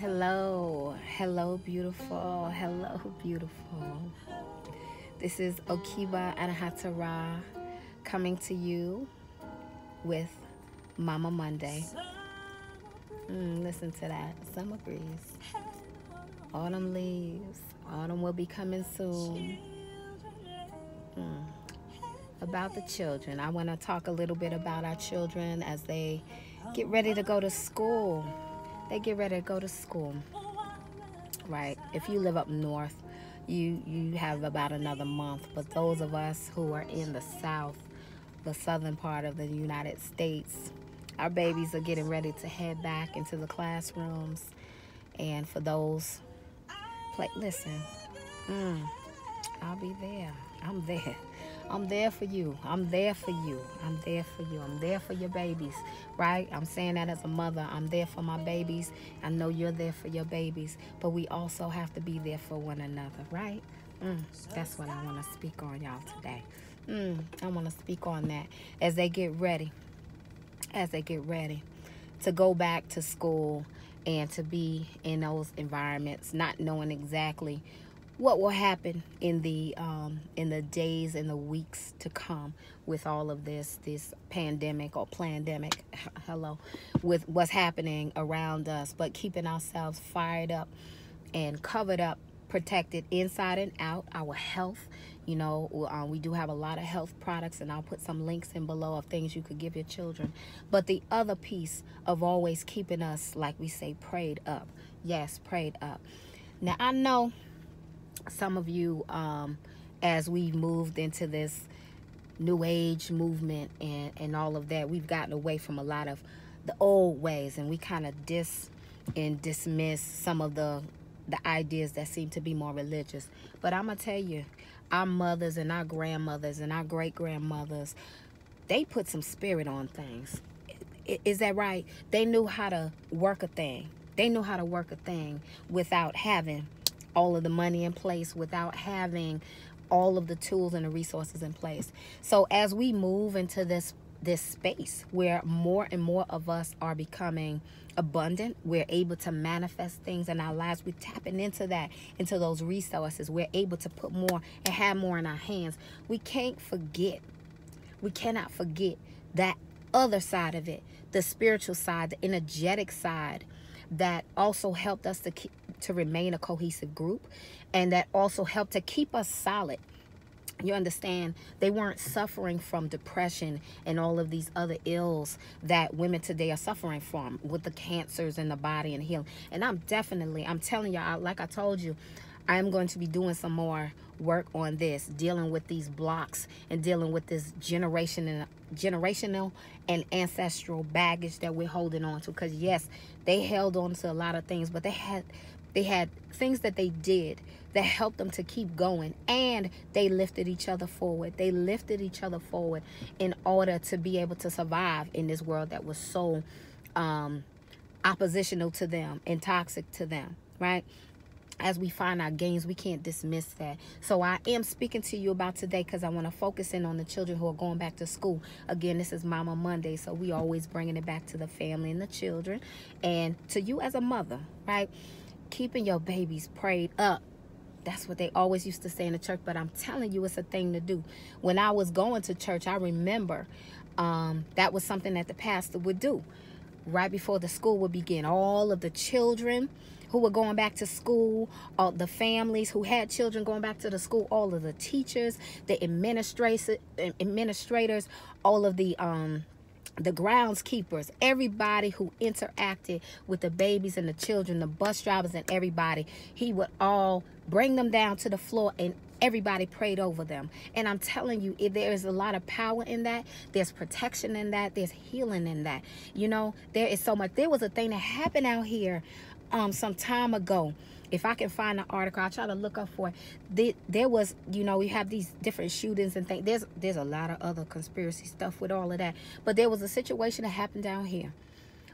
Hello, hello beautiful, hello beautiful. This is OKeba Anahata Ra coming to you with Mama Monday. Listen to that, summer breeze. Autumn leaves, autumn will be coming soon. About the children, I want to talk a little bit about our children as they get ready to go to school. They get ready to go to school, right? If you live up north, you have about another month, but those of us who are in the south, the southern part of the United States, our babies are getting ready to head back into the classrooms. And for those, I'll be there. I'm there. I'm there for you. I'm there for you. I'm there for you. I'm there for your babies, right? I'm saying that as a mother. I'm there for my babies. I know you're there for your babies, but we also have to be there for one another, right? That's what I want to speak on, y'all, today. I want to speak on that as they get ready, to go back to school and to be in those environments, not knowing exactly what will happen in the days and the weeks to come with all of this pandemic or plandemic, hello, with what's happening around us, but keeping ourselves fired up and covered up, protected inside and out, our health. You know, we do have a lot of health products, and I'll put some links in below of things you could give your children. But the other piece of always keeping us, like we say, prayed up. Yes, prayed up. Now, I know some of you, as we moved into this new age movement and all of that, we've gotten away from a lot of the old ways, and we kind of dismiss some of the ideas that seem to be more religious. But I'm gonna tell you, our mothers and our grandmothers and our great-grandmothers, they put some spirit on things. Is that right? They knew how to work a thing. They knew how to work a thing without having all of the money in place, without having all of the tools and the resources in place. So as we move into this space where more and more of us are becoming abundant, we're able to manifest things in our lives. We're tapping into that, into those resources. We're able to put more and have more in our hands. We cannot forget that other side of it, the spiritual side, the energetic side, that also helped us to remain a cohesive group, and that also helped to keep us solid. You understand, they weren't suffering from depression and all of these other ills that women today are suffering from, with the cancers in the body and healing. And I'm telling y'all, like I told you, I'm going to be doing some more work on this, dealing with these blocks and dealing with this generational and ancestral baggage that we're holding on to. Because yes, they held on to a lot of things, but they had things that they did that helped them to keep going, and they lifted each other forward. They lifted each other forward in order to be able to survive in this world that was so oppositional to them and toxic to them, right? As we find our gains, we can't dismiss that. So I am speaking to you about today because I want to focus in on the children who are going back to school. Again, this is Mama Monday, so we always bringing it back to the family and the children. And to you as a mother, right? Keeping your babies prayed up. That's what they always used to say in the church, but I'm telling you, it's a thing to do. When I was going to church, I remember that was something that the pastor would do. Right before the school would begin, all of the children who were going back to school, all the families who had children going back to the school, all of the teachers, the administrators, all of the groundskeepers, everybody who interacted with the babies and the children, the bus drivers and everybody, he would all bring them down to the floor, and everybody prayed over them. And I'm telling you, there is a lot of power in that. There's protection in that. There's healing in that. You know, there is so much. There was a thing that happened out here some time ago. If I can find the article, I'll try to look up for it. There was, you know, we have these different shootings and things. There's a lot of other conspiracy stuff with all of that. But there was a situation that happened down here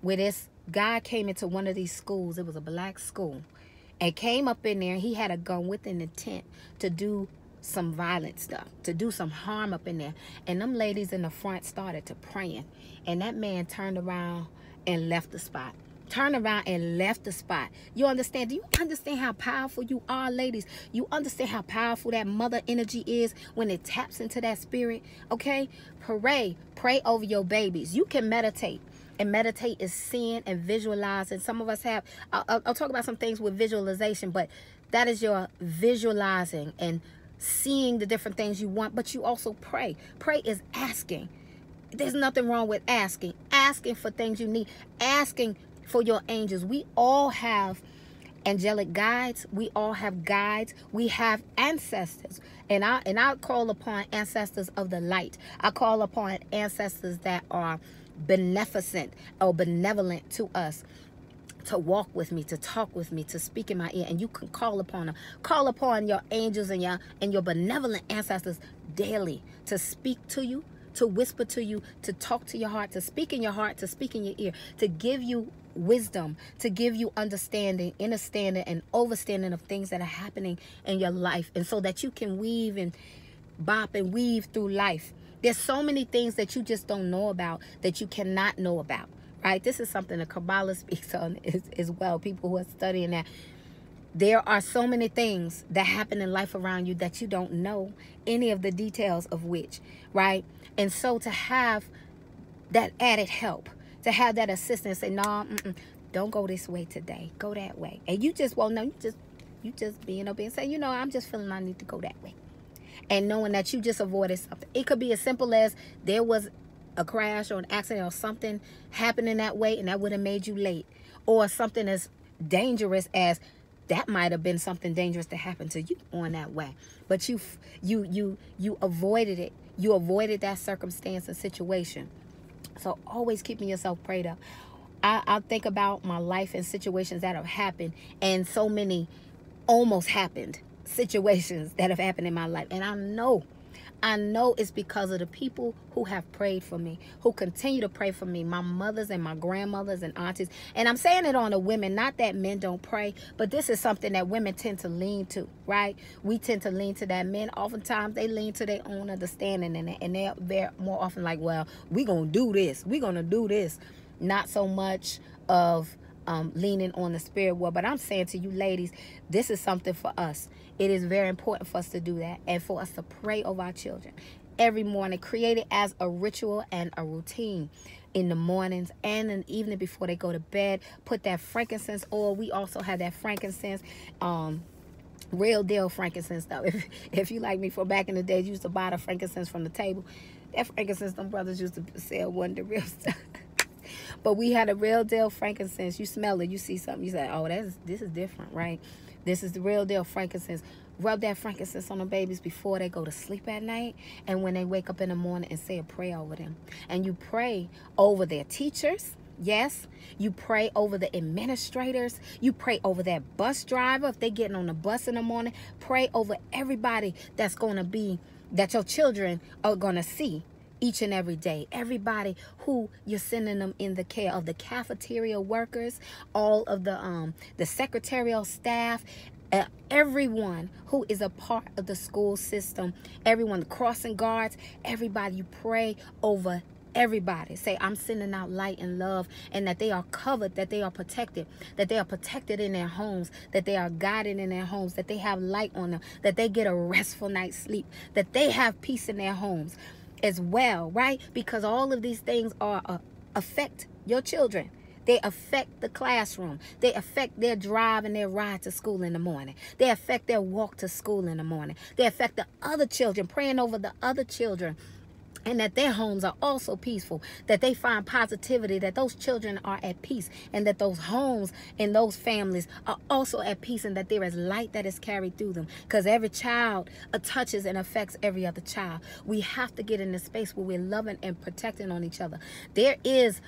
where this guy came into one of these schools. It was a black school. And came up in there, and he had a gun with an intent to do some violent stuff, to do some harm up in there. And them ladies in the front started to praying. And that man turned around and left the spot. turned around and left the spot. You understand? Do you understand how powerful you are, ladies? You understand how powerful that mother energy is when it taps into that spirit? Okay? Pray over your babies. You can meditate. And meditate is seeing and visualizing. Some of us have, I'll talk about some things with visualization, but that is your visualizing and seeing the different things you want, but you also pray. Pray is asking. There's nothing wrong with asking. Asking for things you need. Asking for your angels. We all have angelic guides. We all have guides. We have ancestors. And I call upon ancestors of the light. I call upon ancestors that are beneficent or benevolent to us, to walk with me, to talk with me, to speak in my ear. And you can call upon them. Call upon your angels and your benevolent ancestors daily to speak to you, to whisper to you, to talk to your heart, to speak in your heart, to speak in your ear, to give you wisdom, to give you understanding, understanding, and overstanding of things that are happening in your life, and so that you can weave and bop and weave through life. There's so many things that you just don't know about, that you cannot know about, right? This is something the Kabbalah speaks on as well, people who are studying that. There are so many things that happen in life around you that you don't know any of the details of which, right? And so to have that added help, to have that assistance, say, no, don't go this way today, go that way. And you just won't know, you just being obedient, say, you know, I'm just feeling I need to go that way. And knowing that you just avoided something. It could be as simple as there was a crash or an accident or something happening that way, and that would have made you late. Or something as dangerous as that might have been something dangerous to happen to you on that way. But you avoided it. You avoided that circumstance and situation. So always keeping yourself prayed up. I think about my life and situations that have happened, and so many almost happened. Situations that have happened in my life, and I know it's because of the people who have prayed for me, who continue to pray for me, my mothers and my grandmothers and aunties. And I'm saying it on the women, not that men don't pray, but this is something that women tend to lean to, right? We tend to lean to that. Men oftentimes, they lean to their own understanding, and they're more often like, well, we're gonna do this, not so much of leaning on the spirit world. But I'm saying to you ladies, this is something for us. It is very important for us to do that, and for us to pray over our children every morning. Create it as a ritual and a routine in the mornings and in the evening before they go to bed. Put that frankincense oil. We also have that frankincense, real deal frankincense stuff. If you like me from back in the days, you used to buy the frankincense from the table. That frankincense, them brothers used to sell one, the real stuff. But we had a real deal frankincense. You smell it, you see something, you say, oh, this is different, right? This is the real deal frankincense. Rub that frankincense on the babies before they go to sleep at night, and when they wake up in the morning, and say a prayer over them. And you pray over their teachers. Yes, you pray over the administrators. You pray over that bus driver. If they're getting on the bus in the morning, pray over everybody that's going to be, that your children are going to see. Each and every day, everybody who you're sending them in the care of, the cafeteria workers, all of the secretarial staff, everyone who is a part of the school system, everyone, the crossing guards, everybody. You pray over everybody. Say, I'm sending out light and love, and that they are covered, that they are protected, that they are protected in their homes, that they are guided in their homes, that they have light on them, that they get a restful night's sleep, that they have peace in their homes as well, right? Because all of these things are affect your children. They affect the classroom. They affect their drive and their ride to school in the morning. They affect their walk to school in the morning. They affect the other children, praying over the other children, and that their homes are also peaceful, that they find positivity, that those children are at peace, and that those homes and those families are also at peace, and that there is light that is carried through them, because every child touches and affects every other child. We have to get in a space where we're loving and protecting on each other. There is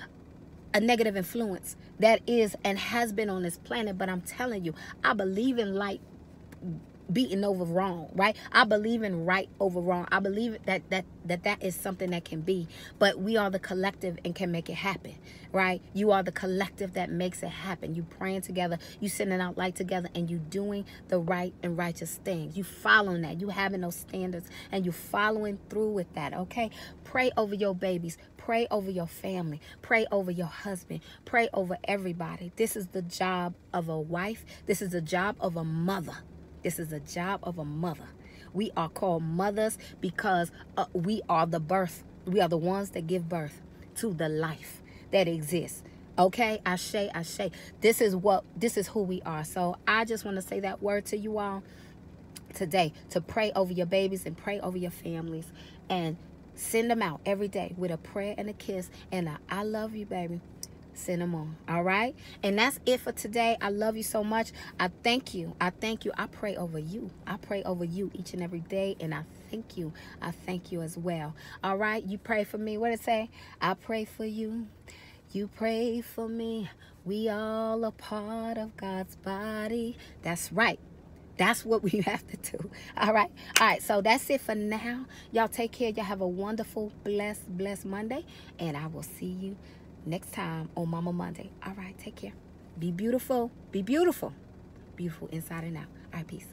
a negative influence that is and has been on this planet, but I'm telling you, I believe in light beaten over wrong, right? I believe in right over wrong. I believe that is something that can be, but we are the collective and can make it happen, right? You are the collective that makes it happen. You praying together, you sending out light together, and you doing the right and righteous things. You following that, you having those standards, and you following through with that, okay? Pray over your babies. Pray over your family. Pray over your husband. Pray over everybody. This is the job of a wife. This is the job of a mother. This is the job of a mother. We are called mothers because we are the birth. We are the ones that give birth to the life that exists. Okay, Ashe, Ashe. This is who we are. So I just want to say that word to you all today, to pray over your babies and pray over your families and send them out every day with a prayer and a kiss and a I love you, baby. Send them on. All right. And that's it for today. I love you so much. I thank you. I thank you. I pray over you. I pray over you each and every day. And I thank you. I thank you as well. All right. You pray for me. What did it say? I pray for you. You pray for me. We all are part of God's body. That's right. That's what we have to do. All right. All right. So that's it for now. Y'all take care. Y'all have a wonderful, blessed Monday. And I will see you next time on Mama Monday. All right. Take care. Be beautiful. Be beautiful. Beautiful inside and out. All right. Peace.